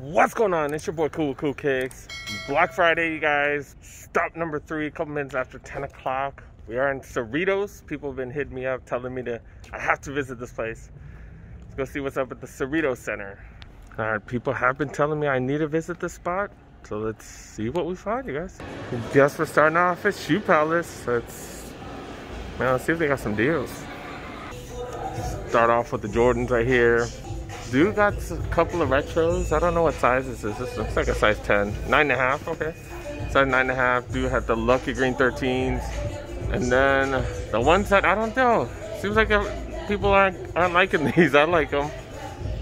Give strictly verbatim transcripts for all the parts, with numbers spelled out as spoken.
What's going on? It's your boy Cool Cool Kicks. Black Friday, you guys. Stop number three, a couple minutes after ten o'clock. We are in Cerritos. People have been hitting me up, telling me to, I have to visit this place. Let's go see what's up at the Cerritos Center. All right, people have been telling me I need to visit this spot. So let's see what we find, you guys. I guess we're starting off at Shoe Palace. Let's, man, let's see if they got some deals. Start off with the Jordans right here. Dude got a couple of retros. I don't know what size this is. This looks like a size ten. Nine and a half, okay. Size nine and a half. Dude had the lucky green thirteens. And then the ones that, I don't know. Seems like people aren't, aren't liking these. I like them.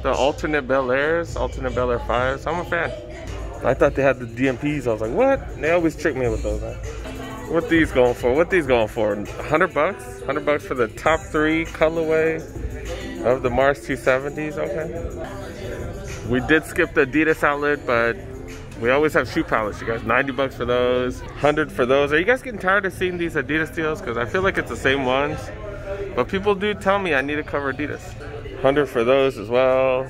The alternate Bel Airs, alternate Bel Air fives. I'm a fan. I thought they had the D M Ps. I was like, what? They always trick me with those, man. What these going for? What these going for? a hundred bucks? a hundred bucks for the top three colorway of the Mars two seventies, okay. We did skip the Adidas outlet, but we always have Shoe Palace, you guys. ninety bucks for those, a hundred for those. Are you guys getting tired of seeing these Adidas deals? Because I feel like it's the same ones, but people do tell me I need to cover Adidas. a hundred for those as well.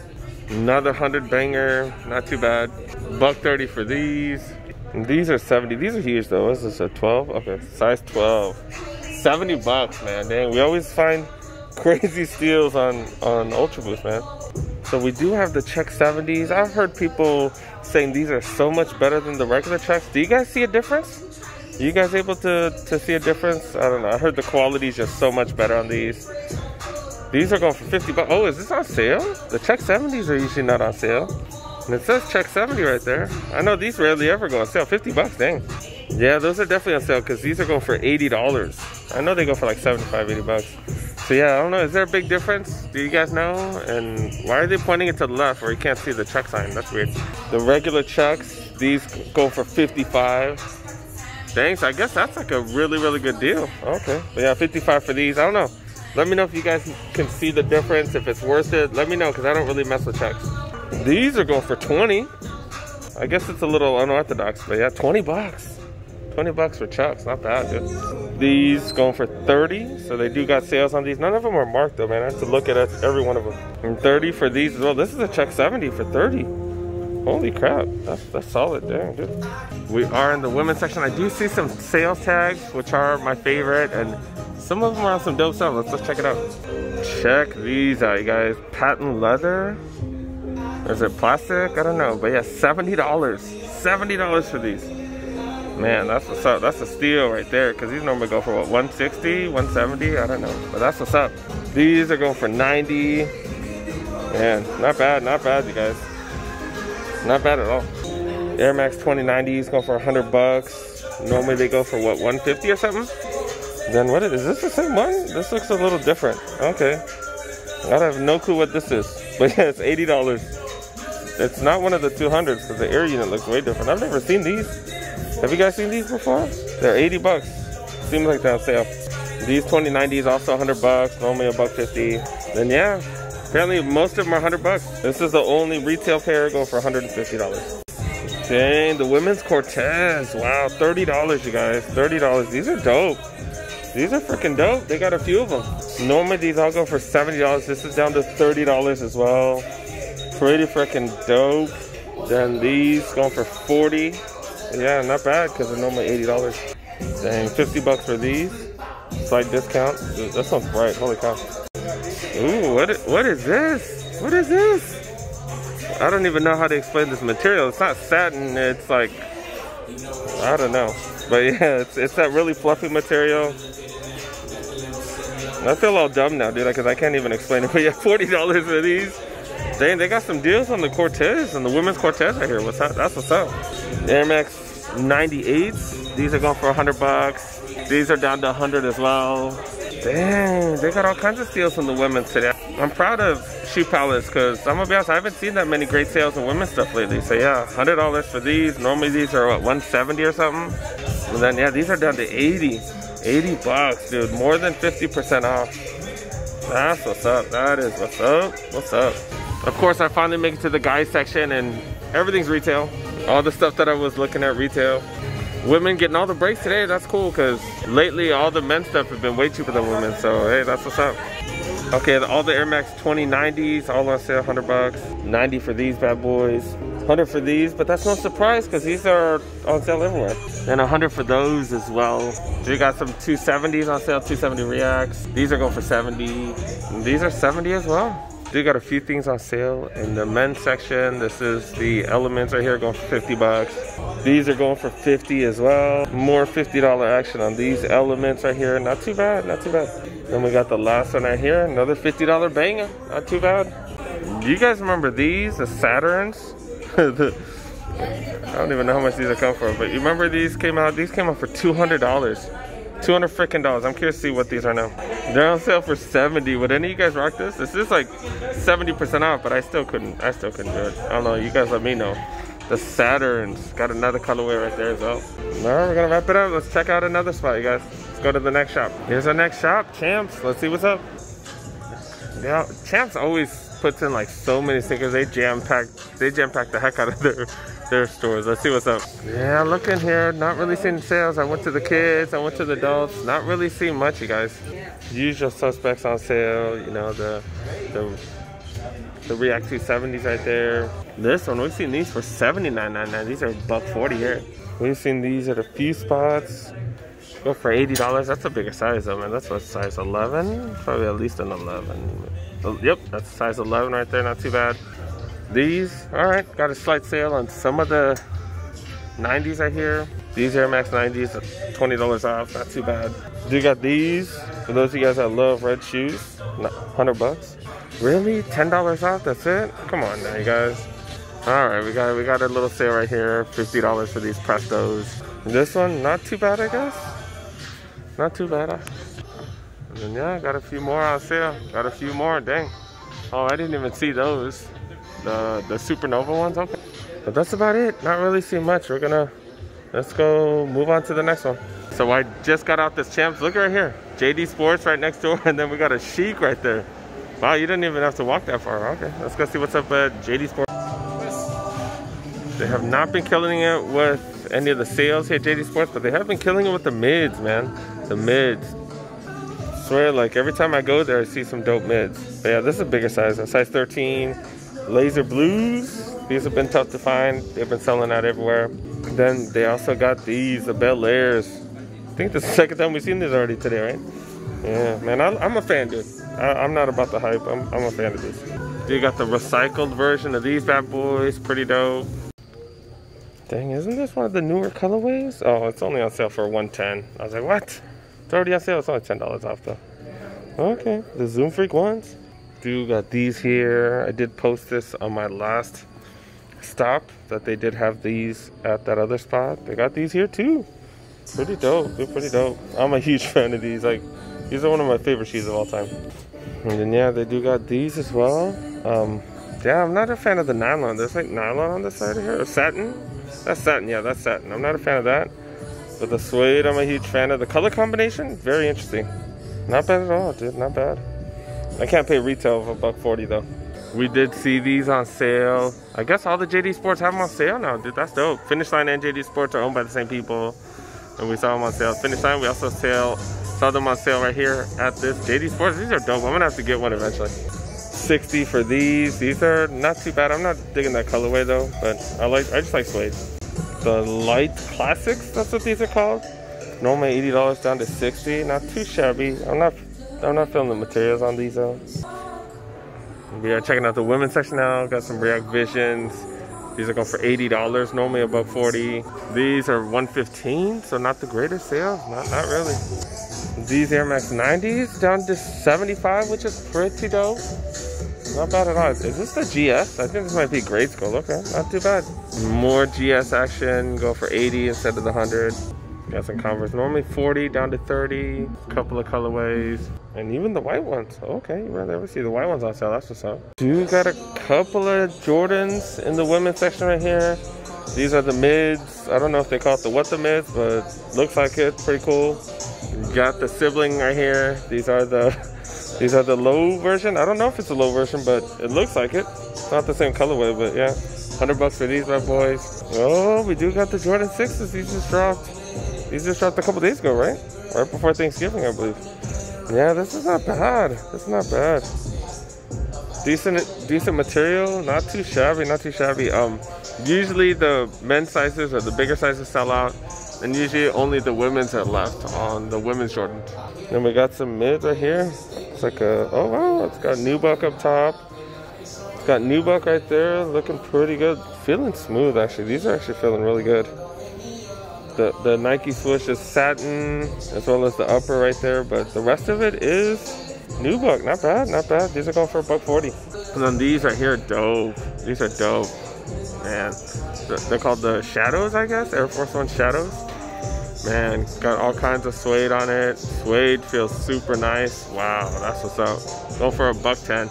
Another a hundred banger, not too bad. buck thirty for these. And these are seventy, these are huge though. What is this, a twelve? Okay, size twelve. seventy bucks, man, dang. We always find crazy steals on on Ultra Boost, man. So we do have the Check seventies. I've heard people saying these are so much better than the regular Checks. Do you guys see a difference? Are you guys able to to see a difference? I don't know. I heard the quality is just so much better on these. These are going for fifty bucks. Oh, is this on sale? The Check seventies are usually not on sale. And it says Check seventy right there. I know these rarely ever go on sale. fifty bucks, dang. Yeah, those are definitely on sale because these are going for eighty dollars. I know they go for like seventy-five, eighty bucks. So yeah, I don't know, is there a big difference? Do you guys know? And why are they pointing it to the left where you can't see the Chuck sign? That's weird. The regular Chucks, these go for fifty-five. Thanks, I guess that's like a really, really good deal. Okay, but yeah, fifty-five for these, I don't know. Let me know if you guys can see the difference, if it's worth it. Let me know, because I don't really mess with Chucks. These are going for twenty. I guess it's a little unorthodox, but yeah, twenty bucks. twenty bucks for Chucks, not bad, dude. These going for thirty, so they do got sales on these. None of them are marked though, man. I have to look at every one of them. And thirty for these as well. This is a Check seventy for thirty. Holy crap, that's, that's solid, dang, dude. We are in the women's section. I do see some sales tags, which are my favorite, and some of them are on some dope stuff. Let's, let's check it out. Check these out, you guys. Patent leather, or is it plastic? I don't know, but yeah, seventy dollars, seventy dollars for these. Man, that's what's up. That's a steal right there, because these normally go for what, one sixty, one seventy? I don't know, but that's what's up. These are going for ninety. Man, not bad, not bad, you guys. Not bad at all. Air Max twenty nineties going for a hundred bucks. Normally they go for what, one fifty or something? Then what is, is this the same one? This looks a little different. Okay. I have no clue what this is, but yeah, it's eighty dollars. It's not one of the two hundreds, because the air unit looks way different. I've never seen these. Have you guys seen these before? They're eighty bucks. Seems like they're on sale. These twenty nineties also a hundred bucks, normally a buck fifty. Then yeah, apparently most of them are a hundred bucks. This is the only retail pair going for a hundred fifty dollars. Dang, the women's Cortez. Wow, thirty dollars, you guys, thirty dollars. These are dope. These are freaking dope. They got a few of them. Normally these all go for seventy dollars. This is down to thirty dollars as well. Pretty freaking dope. Then these going for forty. Yeah, not bad, because they're normally eighty dollars. Dang, fifty bucks for these. Slight discount. Dude, that sounds bright. Holy cow. Ooh, what, what is this? What is this? I don't even know how to explain this material. It's not satin. It's like, I don't know. But yeah, it's, it's that really fluffy material. I feel all dumb now, dude, because I can't even explain it. But yeah, forty dollars for these. Dang, they got some deals on the Cortez and the women's Cortez right here. What's up? That's what's up. Air Max ninety-eights. These are going for a hundred bucks. These are down to a hundred as well. Dang, they got all kinds of steals from the women's today. I'm proud of Shoe Palace, because I'm gonna be honest, I haven't seen that many great sales of women's stuff lately. So yeah, a hundred dollars for these. Normally these are what, one seventy or something. And then yeah, these are down to eighty. eighty bucks, dude. More than fifty percent off. That's what's up. That is what's up. What's up? Of course, I finally make it to the guys section, and everything's retail. All the stuff that I was looking at retail. Women getting all the breaks today, that's cool, because lately all the men's stuff have been way cheaper than women, so hey, that's what's up. Okay, all the Air Max twenty nineties, all on sale, one hundred bucks. ninety for these bad boys. one hundred for these, but that's no surprise because these are on sale everywhere. And one hundred for those as well. So we got some two seventies on sale, two seventy Reacts. These are going for seventy. And these are seventy as well. We got a few things on sale in the men's section. This is the Elements right here, going for fifty bucks. These are going for fifty as well. More fifty dollar action on these Elements right here. Not too bad, not too bad. Then we got the last one right here, another fifty dollar banger. Not too bad. Do you guys remember these, the Saturns? the, I don't even know how much these are come for, but you remember these came out? These came out for two hundred dollars. two hundred freaking dollars. I'm curious to see what these are now. They're on sale for seventy. Would any of you guys rock this? This is like seventy percent off, but I still couldn't. I still couldn't do it. I don't know. You guys let me know. The Saturn's got another colorway right there as well. All right, we're gonna wrap it up. Let's check out another spot, you guys. Let's go to the next shop. Here's our next shop, Champs. Let's see what's up. Yeah, Champs always puts in like so many stickers. They jam pack. They jam pack the heck out of their. Their stores. Let's see what's up. Yeah, look in here, not really seeing sales. I went to the kids, I went to the adults, not really seeing much, you guys. Usual suspects on sale, you know, the the, the React two seventies right there. This one, we've seen these for seventy-nine ninety-nine. These are buck forty here. We've seen these at a few spots. Go for eighty dollars. That's a bigger size though, man. That's what, size eleven? Probably at least an eleven. Yep, that's size eleven right there, not too bad. These, all right, got a slight sale on some of the nineties right here. These Air Max nineties, twenty dollars off, not too bad. You got these, for those of you guys that love red shoes, one hundred bucks. Really, ten dollars off, that's it? Come on now, you guys. All right, we got, we got a little sale right here, fifty dollars for these Prestos. This one, not too bad, I guess. Not too bad. And then yeah, got a few more on sale. Got a few more, dang. Oh, I didn't even see those. The, the Supernova ones, okay. But that's about it, not really seeing much. We're gonna, let's go move on to the next one. So I just got out this Champs, look right here. J D Sports right next door, and then we got a Sheik right there. Wow, you didn't even have to walk that far, okay. Let's go see what's up at J D Sports. They have not been killing it with any of the sales here at J D Sports, but they have been killing it with the mids, man. The mids. I swear, like every time I go there, I see some dope mids. But yeah, this is a bigger size, a size thirteen. Laser blues, these have been tough to find. They've been selling out everywhere. Then they also got these, the Bel Airs. I think this is the second time we've seen these already today, right? Yeah, man, I, I'm a fan, dude. I, I'm not about the hype, I'm, I'm a fan of these. You got the recycled version of these bad boys, pretty dope. Dang, isn't this one of the newer colorways? Oh, it's only on sale for one ten. I was like, what? It's already on sale, it's only ten dollars off though. Okay, the Zoom Freak ones. Do got these here. I did post this on my last stop that they did have these at that other spot. They got these here too. Pretty dope. They're pretty dope. I'm a huge fan of these. Like, these are one of my favorite shoes of all time. And then yeah, they do got these as well. Um, yeah, I'm not a fan of the nylon. There's like nylon on this side of here, or satin. That's satin. Yeah, that's satin. I'm not a fan of that. But the suede, I'm a huge fan of. The color combination, very interesting. Not bad at all, dude. Not bad. I can't pay retail for a buck forty though. We did see these on sale. I guess all the J D Sports have them on sale now, dude. That's dope. Finish Line and J D Sports are owned by the same people, and we saw them on sale. Finish Line, we also sale, saw them on sale right here at this J D Sports. These are dope. I'm gonna have to get one eventually. sixty for these. These are not too bad. I'm not digging that colorway though, but I like. I just like suede. The Light Classics. That's what these are called. Normally eighty dollars down to sixty. Not too shabby. I'm not. I'm not feeling the materials on these though. We are checking out the women's section now. Got some React Visions. These are going for eighty dollars, normally about forty. These are one fifteen, so not the greatest sale. Not, not really. These Air Max nineties down to seventy-five, which is pretty dope. Not bad at all. Is this the G S? I think this might be grade school. Okay, not too bad. More G S action. Go for eighty instead of the one hundred. Got some Converse, normally forty down to thirty. Couple of colorways, and even the white ones. Okay, you rarely ever see the white ones on sale. That's what's up. You got a couple of Jordans in the women's section right here. These are the mids. I don't know if they call it the what the mids, but looks like it. Pretty cool. You got the sibling right here. These are the these are the low version. I don't know if it's a low version, but it looks like it. Not the same colorway, but yeah, one hundred bucks for these bad boys. Oh, we do got the Jordan sixes. These just dropped. These just dropped a couple days ago, right? Right before Thanksgiving, I believe. Yeah, this is not bad. This is not bad. Decent, decent material. Not too shabby. Not too shabby. Um, usually the men's sizes or the bigger sizes sell out, and usually only the women's are left on the women's Jordan. Then we got some mids right here. It's like a oh wow, it's got nubuck up top. It's got nubuck right there, looking pretty good. Feeling smooth actually. These are actually feeling really good. The the Nike swoosh is satin, as well as the upper right there, but the rest of it is nubuck. Not bad, not bad. These are going for a buck forty. And then these right here are dope. These are dope, man. They're called the Shadows, I guess. Air Force One Shadows. Man, got all kinds of suede on it. Suede feels super nice. Wow, that's what's up. Go for a buck ten.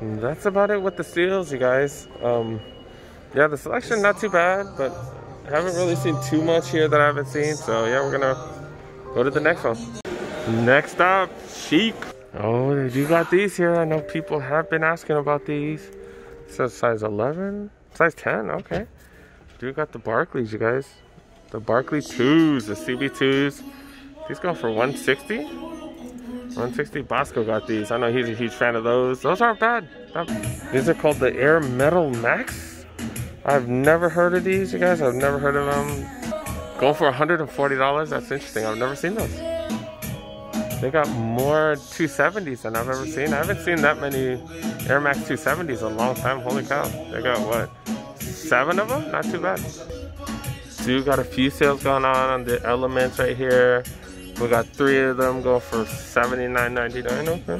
And that's about it with the steals, you guys. Um, yeah, the selection not too bad, but I haven't really seen too much here that I haven't seen. So yeah, we're gonna go to the next one. Next up, Sheik. Oh, you got these here. I know people have been asking about these. It says size eleven, size ten. Okay. Dude got the Barclays, you guys. The Barclay twos, the C B twos. These go for one sixty. one sixty. Bosco got these. I know he's a huge fan of those. Those aren't bad. These are called the Air Metal Max. I've never heard of these, you guys. I've never heard of them. Going for one hundred forty dollars. That's interesting. I've never seen those. They got more two seventies than I've ever seen. I haven't seen that many Air Max two seventies in a long time. Holy cow. They got, what, seven of them? Not too bad. Dude got a few sales going on on the Elements right here. We got three of them go for seventy-nine ninety-nine. Okay.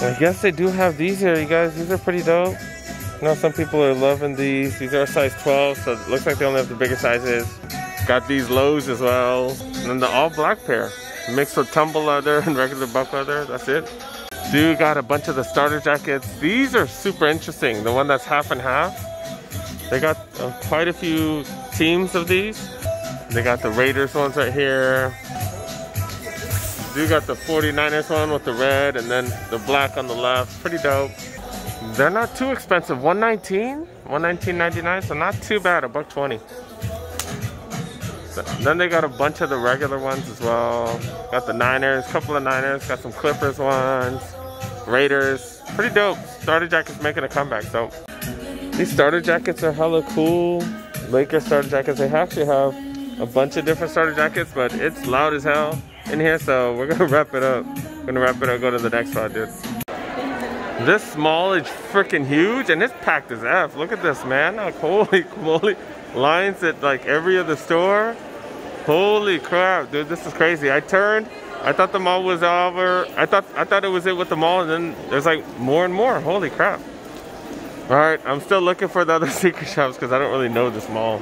I guess they do have these here, you guys. These are pretty dope. I know some people are loving these. These are size twelve, so it looks like they only have the bigger sizes. Got these lows as well. And then the all-black pair. Mixed with tumble leather and regular buck leather, that's it. Dude got a bunch of the starter jackets. These are super interesting, the one that's half and half. They got uh, quite a few teams of these. They got the Raiders ones right here. Dude got the forty-niners one with the red and then the black on the left, pretty dope. They're not too expensive, one nineteen, one nineteen ninety-nine, so not too bad, a buck twenty. Then they got a bunch of the regular ones as well. Got the Niners, couple of Niners, got some Clippers ones, Raiders. Pretty dope. Starter jackets making a comeback. So these starter jackets are hella cool. Lakers starter jackets. They actually have a bunch of different starter jackets, but it's loud as hell in here. So we're gonna wrap it up. We're gonna wrap it up. Go to the next one, dude. This small is freaking huge, and it's packed as F. Look at this, man. Like, holy moly. Lines at like every other store. Holy crap, dude, this is crazy. I turned, I thought the mall was over. I thought I thought it was it with the mall, and then there's like more and more. Holy crap. All right, I'm still looking for the other sneaker shops because I don't really know this mall.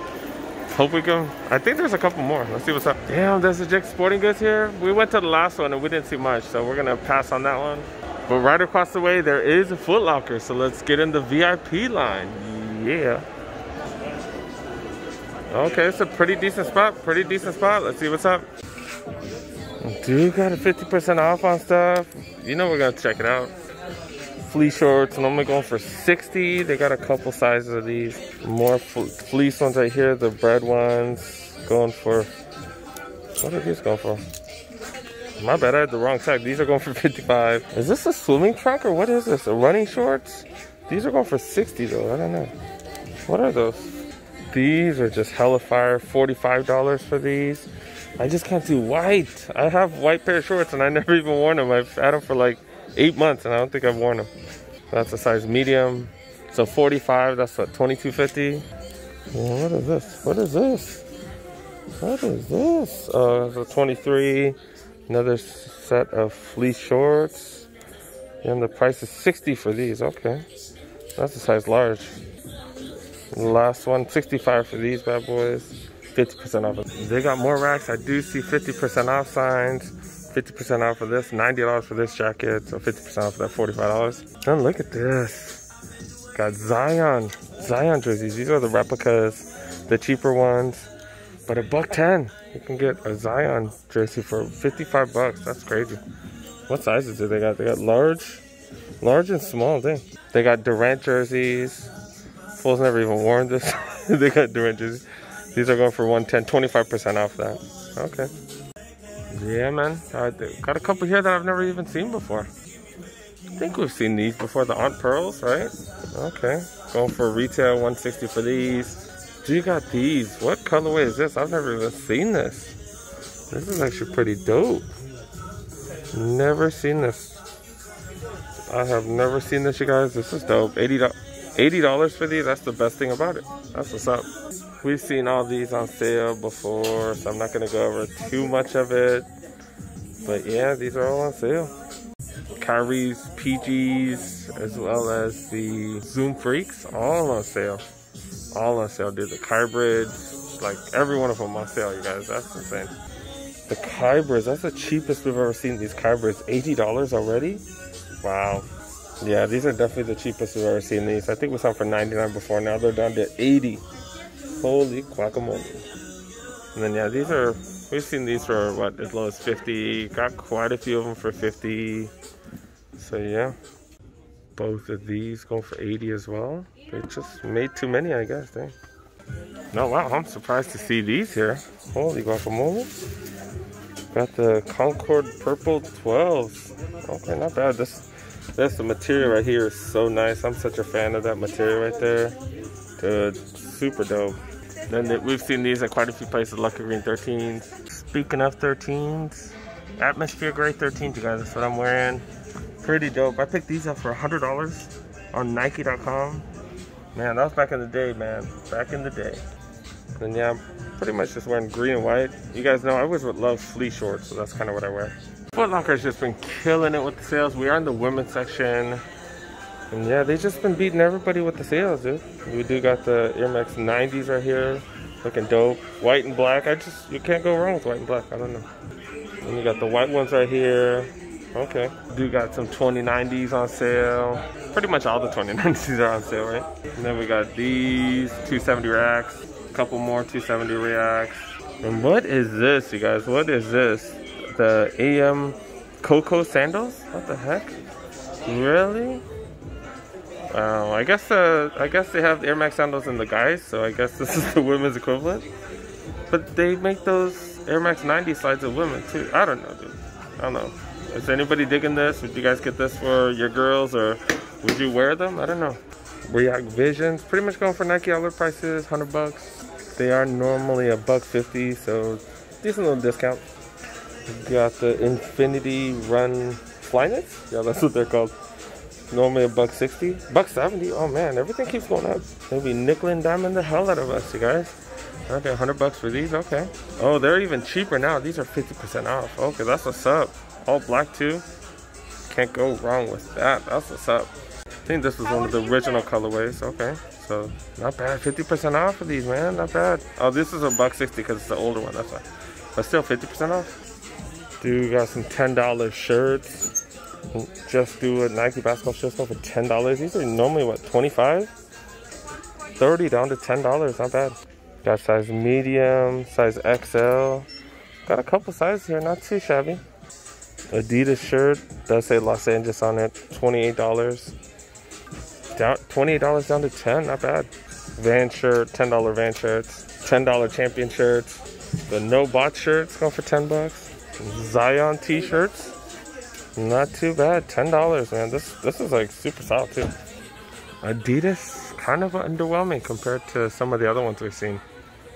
Hope we can, I think there's a couple more. Let's see what's up. Damn, there's a Dick's Sporting Goods here. We went to the last one and we didn't see much, so we're gonna pass on that one. But right across the way, there is a Foot Locker, so let's get in the V I P line. Yeah. Okay, it's a pretty decent spot, pretty decent spot. Let's see what's up. Dude got a fifty percent off on stuff. You know we're gonna check it out. Fleece shorts, normally going for sixty. They got a couple sizes of these. More fleece ones right here, the bread ones. Going for, what are these going for? My bad, I had the wrong tag. These are going for fifty-five. Is this a swimming trunk or what is this? A running shorts? These are going for sixty though, I don't know. What are those? These are just hella fire. Forty-five dollars for these. I just can't do white. I have white pair of shorts and I never even worn them. I've had them for like eight months and I don't think I've worn them. That's a size medium. So forty-five, that's what, twenty-two fifty. What is this? What is this? What is this? Uh, so twenty-three. Another set of fleece shorts. And the price is sixty for these. Okay, that's a size large. Last one, sixty-five for these bad boys, fifty percent off. They got more racks. I do see fifty percent off signs, fifty percent off for this, ninety dollars for this jacket, so fifty percent off for that, forty-five dollars. Then look at this. Got Zion, Zion jerseys. These are the replicas, the cheaper ones, but a buck ten. You can get a Zion jersey for fifty-five bucks. That's crazy. What sizes do they got? They got large, large and small, dang. They got Durant jerseys. Fool's never even worn this. They got Durant jerseys. These are going for one ten, twenty-five percent off that. Okay. Yeah, man. Uh, got a couple here that I've never even seen before. I think we've seen these before, the Aunt Pearls, right? Okay. Going for retail, one sixty for these. Do you got these? What colorway is this? I've never even seen this. This is actually pretty dope. Never seen this. I have never seen this, you guys. This is dope. eighty dollars, eighty dollars for these. That's the best thing about it. That's what's up. We've seen all these on sale before, so I'm not going to go over too much of it. But yeah, these are all on sale. Kyrie's, P Gs, as well as the Zoom Freaks, all on sale. All on sale, dude. The Kybrids, like every one of them on sale, you guys. That's insane. The Kybrids, that's the cheapest we've ever seen these Kybrids. eighty dollars already? Wow. Yeah, these are definitely the cheapest we've ever seen these. I think we saw for ninety-nine before. Now they're down to eighty. Holy guacamole. And then yeah, these are, we've seen these for what, as low as fifty. Got quite a few of them for fifty. So yeah, both of these going for eighty as well. They just made too many, I guess. Dang. No, wow, I'm surprised to see these here. Holy guacamole. Got the Concord Purple twelves. Okay, not bad. This, this the material right here is so nice. I'm such a fan of that material right there. Dude, super dope. Then we've seen these at quite a few places. Lucky Green thirteens. Speaking of thirteens, Atmosphere Gray thirteens, you guys, that's what I'm wearing. Pretty dope. I picked these up for one hundred dollars on Nike dot com. Man, that was back in the day, man. Back in the day. And yeah, I'm pretty much just wearing green and white. You guys know I always would love fleece shorts, so that's kind of what I wear. Foot Locker's just been killing it with the sales. We are in the women's section. And yeah, they've just been beating everybody with the sales, dude. We do got the Air Max nineties right here. Looking dope. White and black. I just, you can't go wrong with white and black. I don't know. And you got the white ones right here. Okay. Do got some twenty nineties on sale. Pretty much all the twenty nineties are on sale, right? And then we got these two seventy racks. A couple more two seventy racks. And what is this, you guys? What is this? The A M Coco sandals? What the heck? Really? Wow. I guess uh, I guess they have the Air Max sandals in the guys, so I guess this is the women's equivalent. But they make those Air Max ninety slides of women too. I don't know, dude. I don't know. Is anybody digging this? Would you guys get this for your girls, or would you wear them? I don't know. React Visions, pretty much going for Nike outlet prices, one hundred bucks. They are normally a buck fifty, so decent little discount. You got the Infinity Run Flyknits. Yeah, that's what they're called. Normally a buck sixty, buck seventy. Oh man, everything keeps going up. They'll be nickel and diamond the hell out of us, you guys. Okay, one hundred bucks for these. Okay. Oh, they're even cheaper now. These are fifty percent off. Okay, that's what's up. All black too. Can't go wrong with that. That's what's up. I think this was one of the original colorways. Okay, so not bad. fifty percent off for these, man. Not bad. Oh, this is a buck sixty because it's the older one. That's why. But still, fifty percent off. Dude, got some ten dollar shirts. Just do a Nike basketball shirt for ten dollars. These are normally what, twenty-five, thirty down to ten dollars. Not bad. Got size medium, size X L. Got a couple sizes here, not too shabby. Adidas shirt does say Los Angeles on it. twenty-eight dollars. Down, twenty-eight dollars down to ten. Not bad. Van shirt, ten dollar Van shirts, ten dollar Champion shirts. The No Bot shirts going for ten bucks. Zion T-shirts. Not too bad, ten dollars, man. This this is like super solid too. Adidas, kind of underwhelming compared to some of the other ones we've seen.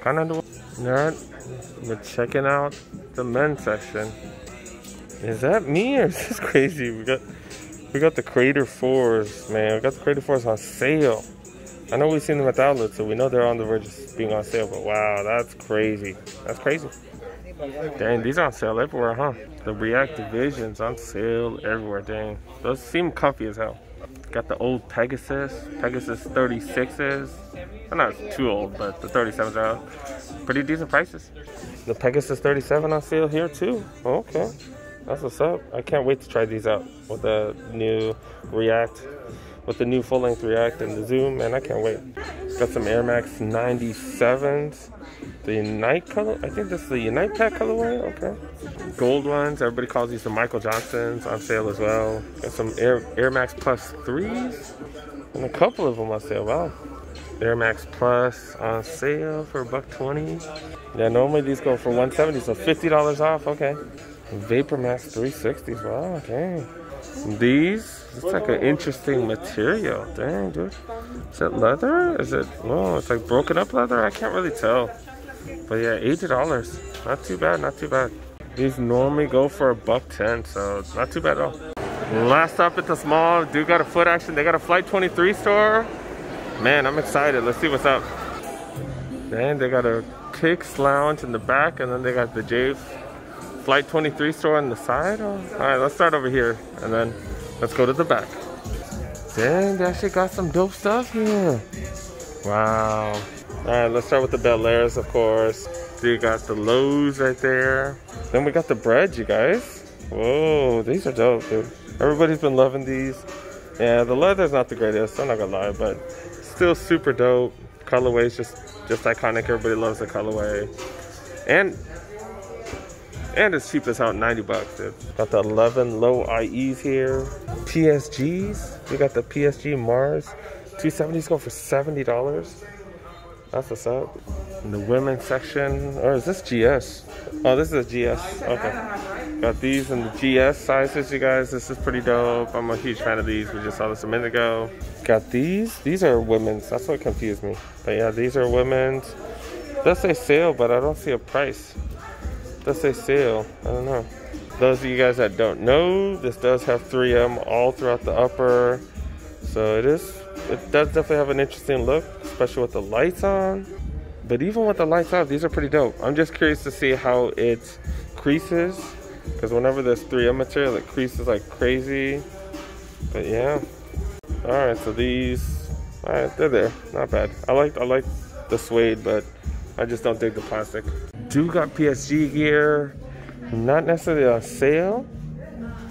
Kind of underwhelming. All right, we're checking out the men's section. Is that me or is this crazy? We got we got the Creator fours, man. We got the Creator fours on sale. I know we've seen them at the outlet, so we know they're on the verge of being on sale. But wow, that's crazy. That's crazy. Dang, these are on sale everywhere, huh? The React Divisions on sale everywhere, dang. Those seem comfy as hell. Got the old Pegasus, Pegasus thirty-sixes. They're not too old, but the thirty-sevens are out. Pretty decent prices. The Pegasus thirty-seven on sale here too. Okay, that's what's up. I can't wait to try these out with the new React, with the new full-length React and the Zoom, man, I can't wait. Got some Air Max ninety-sevens. The Unite color, I think this is the Unite Pack colorway, okay. Gold ones, everybody calls these the Michael Johnsons on sale as well. Got some Air, Air Max Plus threes, and a couple of them on sale, wow. Air Max Plus on sale for a buck twenty. Yeah, normally these go for one seventy, so fifty dollars off, okay. Vapor Max three sixties. Wow, okay. These, it's like an interesting material. Dang, dude. Is it leather? Is it, oh, it's like broken up leather? I can't really tell. But yeah, eighty dollars. Not too bad, not too bad. These normally go for a buck ten, so it's not too bad at all. Last stop at the mall, dude got a Foot Action. They got a Flight twenty-three store. Man, I'm excited. Let's see what's up. Then they got a Kicks Lounge in the back, and then they got the J Flight twenty-three store on the side. Oh, all right, let's start over here, and then let's go to the back. Dang, they actually got some dope stuff here. Wow. All right, let's start with the Bel Airs, of course. You got the Lowe's right there. Then we got the bread, you guys. Whoa, these are dope, dude. Everybody's been loving these. Yeah, the leather's not the greatest, I'm not gonna lie, but still super dope. Colorway's just, just iconic. Everybody loves the colorway. And And it's cheap as out, ninety bucks. Dude. Got the eleven low I Es here. P S Gs. We got the P S G Mars. two seventies go for seventy dollars. That's what's up. In the women's section. Or is this G S? Oh, this is a G S. Okay. Got these in the G S sizes, you guys. This is pretty dope. I'm a huge fan of these. We just saw this a minute ago. Got these. These are women's. That's what confused me. But yeah, these are women's. It does say sale, but I don't see a price. Does say sale, I don't know. Those of you guys that don't know, this does have three M all throughout the upper. So it is, it does definitely have an interesting look, especially with the lights on. But even with the lights off, these are pretty dope. I'm just curious to see how it creases, because whenever there's three M material, it creases like crazy. But yeah. All right, so these, all right, they're there, not bad. I like, I like the suede, but I just don't dig the plastic. Do got P S G gear, not necessarily on sale,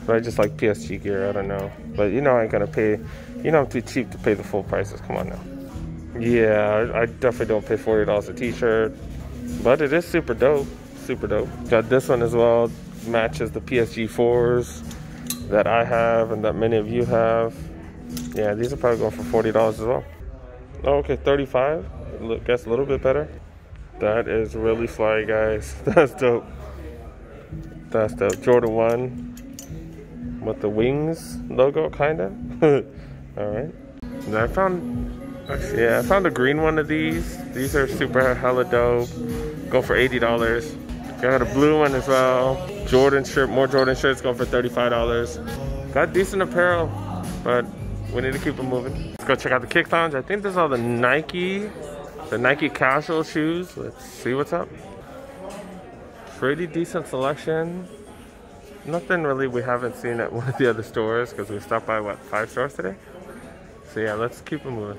but I just like P S G gear, I don't know. But you know I ain't gonna pay, you know I'm too cheap to pay the full prices, come on now. Yeah, I definitely don't pay forty dollars a t-shirt, but it is super dope, super dope. Got this one as well, matches the P S G fours that I have and that many of you have. Yeah, these are probably going for forty dollars as well. Oh, okay, thirty-five dollars, gets a little bit better. That is really fly, guys. That's dope. That's dope. Jordan one with the wings logo, kinda. All right. And I found, yeah, I found a green one of these. These are super hella dope. Go for eighty dollars. Got a blue one as well. Jordan shirt, more Jordan shirts, going for thirty-five dollars. Got decent apparel, but we need to keep it moving. Let's go check out the Kicks Lounge. I think this is all the Nike. The Nike casual shoes. Let's see what's up. Pretty decent selection. Nothing really we haven't seen at one of the other stores, because we stopped by what, five stores today? So yeah, let's keep it moving.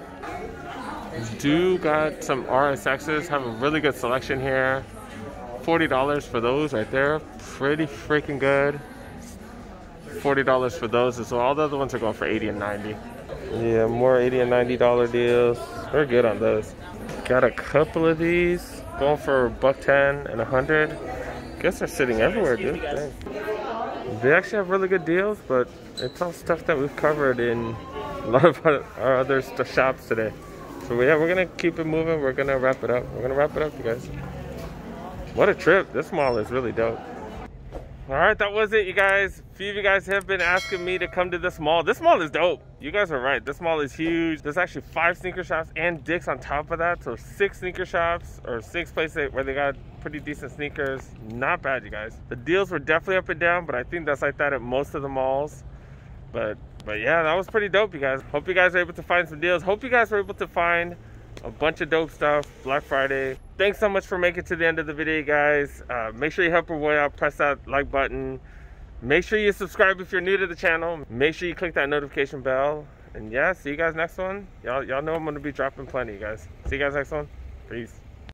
Do got some R S Xs. Have a really good selection here. forty dollars for those right there. Pretty freaking good. forty dollars for those as well. All the other ones are going for eighty and ninety. Yeah, more eighty and ninety dollar deals. We're good on those. Got a couple of these going for a buck ten and a hundred. Guess they're sitting everywhere, dude. Dang. They actually have really good deals, but it's all stuff that we've covered in a lot of our other shops today. So yeah, we're gonna keep it moving. We're gonna wrap it up. We're gonna wrap it up, you guys. What a trip! This mall is really dope. All right, that was it, you guys. A few of you guys have been asking me to come to this mall. This mall is dope. You guys are right. This mall is huge. There's actually five sneaker shops and Dick's on top of that. So six sneaker shops, or six places where they got pretty decent sneakers. Not bad, you guys. The deals were definitely up and down, but I think that's like that at most of the malls. But, but yeah, that was pretty dope, you guys. Hope you guys were able to find some deals. Hope you guys were able to find a bunch of dope stuff Black Friday. Thanks so much for making it to the end of the video, guys. Uh, make sure you help our boy out, press that like button. Make sure you subscribe if you're new to the channel. Make sure you click that notification bell, and yeah, see you guys next one. Y'all y'all know I'm going to be dropping plenty, guys. See you guys next one. Peace.